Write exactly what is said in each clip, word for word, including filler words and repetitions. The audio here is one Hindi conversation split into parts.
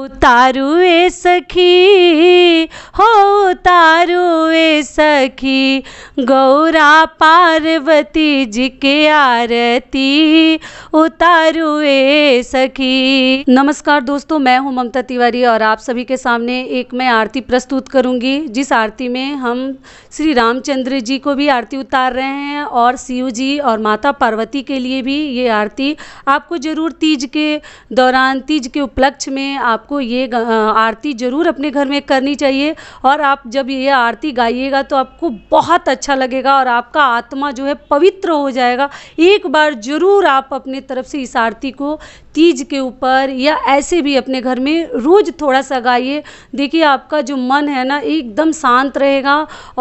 उतारू ए सखी हो उतारू ए सखी गौरा पार्वती जी के आरती उतारू ए सखी। नमस्कार दोस्तों, मैं हूं ममता तिवारी और आप सभी के सामने एक मैं आरती प्रस्तुत करूंगी, जिस आरती में हम श्री रामचंद्र जी को भी आरती उतार रहे हैं और शिव जी और माता पार्वती के लिए भी। ये आरती आपको जरूर तीज के दौरान, तीज के उपलक्ष्य में आप आपको ये आरती जरूर अपने घर में करनी चाहिए। और आप जब ये आरती गाइएगा तो आपको बहुत अच्छा लगेगा और आपका आत्मा जो है पवित्र हो जाएगा। एक बार जरूर आप अपने तरफ से इस आरती को तीज के ऊपर या ऐसे भी अपने घर में रोज थोड़ा सा गाइए। देखिए आपका जो मन है ना एकदम शांत रहेगा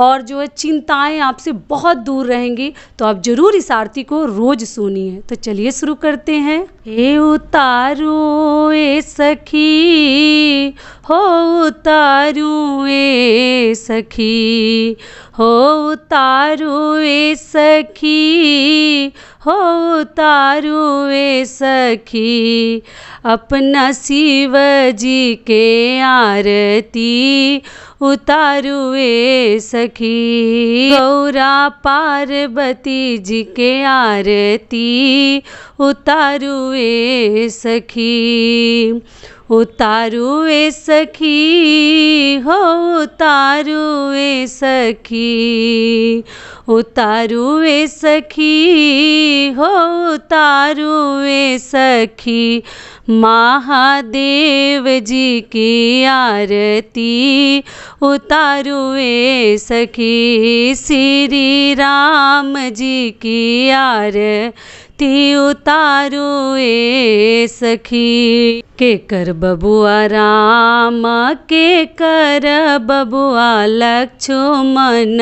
और जो है चिंताएं आपसे बहुत दूर रहेंगी। तो आप जरूर इस आरती को रोज सुनिए। तो चलिए शुरू करते हैं। हे उतारो ए सखी हो उतारो ए सखी हो उतारो ए सखी हो उतारू ए सखी अपना शिव जी के आरती उतारू ए सखी गौरा पार्वती जी के आरती उतारू ए सखी उतारू ए सखी हो उतारू ए सखी उतारू ए सखी हो उतारू ए सखी महादेव जी की आरती उतारू ए सखी श्री राम जी की आरती उतारू ए सखी के कर बबुआ राम के कर बबुआ लक्ष्मण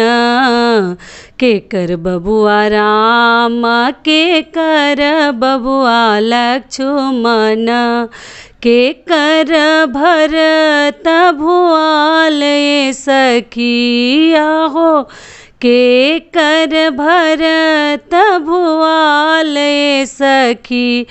के कर बबुआ राम के कर बबुआ लक्ष्मण के कर भरत भुआल ए सखिया हो के कर भरत भुआल ए सखी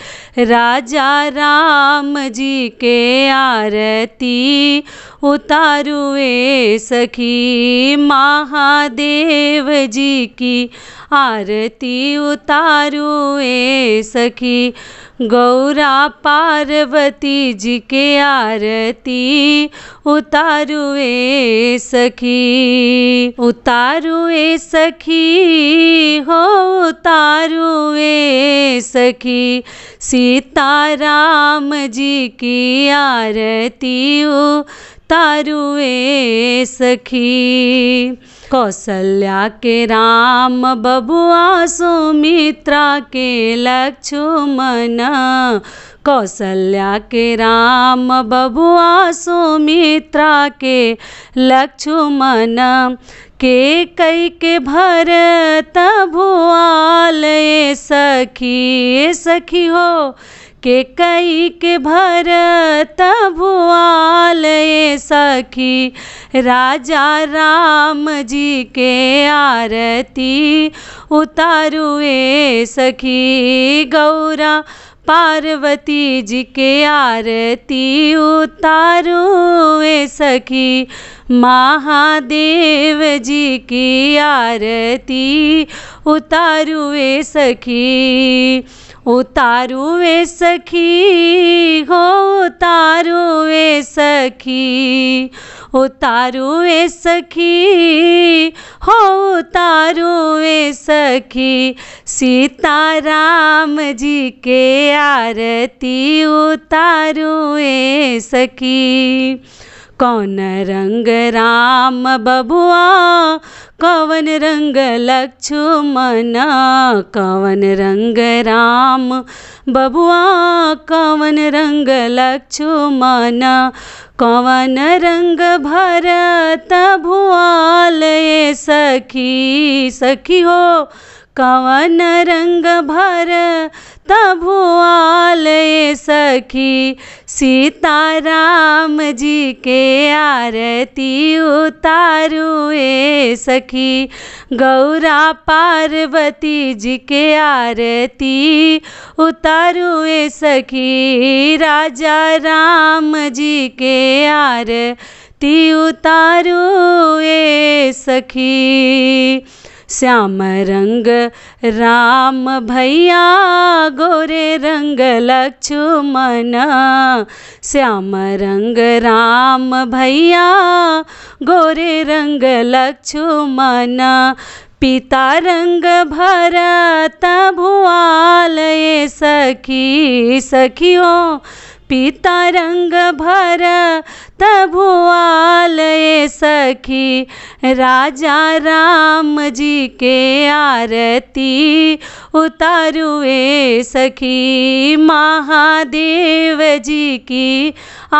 राजा राम जी के आरती उतारू ए सखी महादेव जी की आरती उतारू ए सखी गौरा पार्वती जी के आरती उतारू ए सखी उतारू ए सखी हो उतारू ए सखी सीता राम जी की आरती उतारू ए सखी कौसल्या के राम बबुआ सुमित्रा के लक्ष्मण कौसल्या के राम बबुआ सुमित्रा के लक्ष्मण के कई के भरत भुआल ए सखी सखी हो के कई के भरत भुआल ए सखी राजा राम जी के आरती उतारू ए सखी गौरा पार्वती जी के आरती उतारू ए सखी महादेव जी की आरती उतारू ए सखी उतारू ए सखी हो उतारू ए सखी उतारू ए सखी हो उतारू ए सखी सीता राम जी के आरती उतारू ए सखी कौन रंग राम बबुआ कवन रंग लक्ष्मण कवन रंग राम बबुआ कवन रंग लक्ष्मण कवन रंग भरत भुआल ए सखी सखी हो कवन रंग भर तभु आलय सखी, सीता राम जी के आरती उतारू ए सखी। गौरा पार्वती जी के आरती उतारू ए सखी, राजा राम जी के आरती उतारू ए सखी। श्याम रंग राम भैया गोरे रंग लक्ष्मण, श्याम रंग राम भैया गोरे रंग लक्ष्मण। पिता रंग भरत भुआल ए सखी, सखियों पिता रंग भर तभुआल ए सखी। राजा राम जी के आरती उतारू ए सखी, महादेव जी की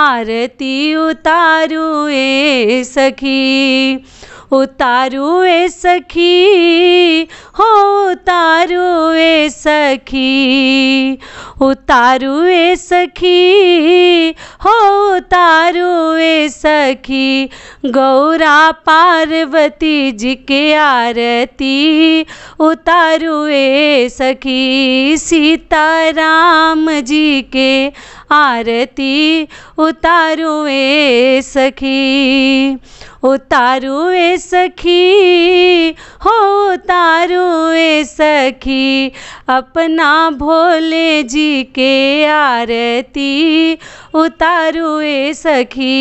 आरती उतारू ए सखी। उतारू ए सखी हो उतारू ए सखी, उतारू ए सखी हो उतारू ए सखी। गौरा पार्वती जी के आरती उतारू ए सखी, सीता राम जी के आरती उतारू ए सखी। उतारू ए सखी हो उतारू ए सखी, अपना भोले जी के आरती उतारू ए सखी।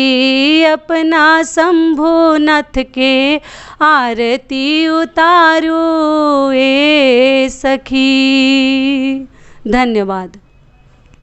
अपना शंभू नाथ के आरती उतारू ए सखी। धन्यवाद।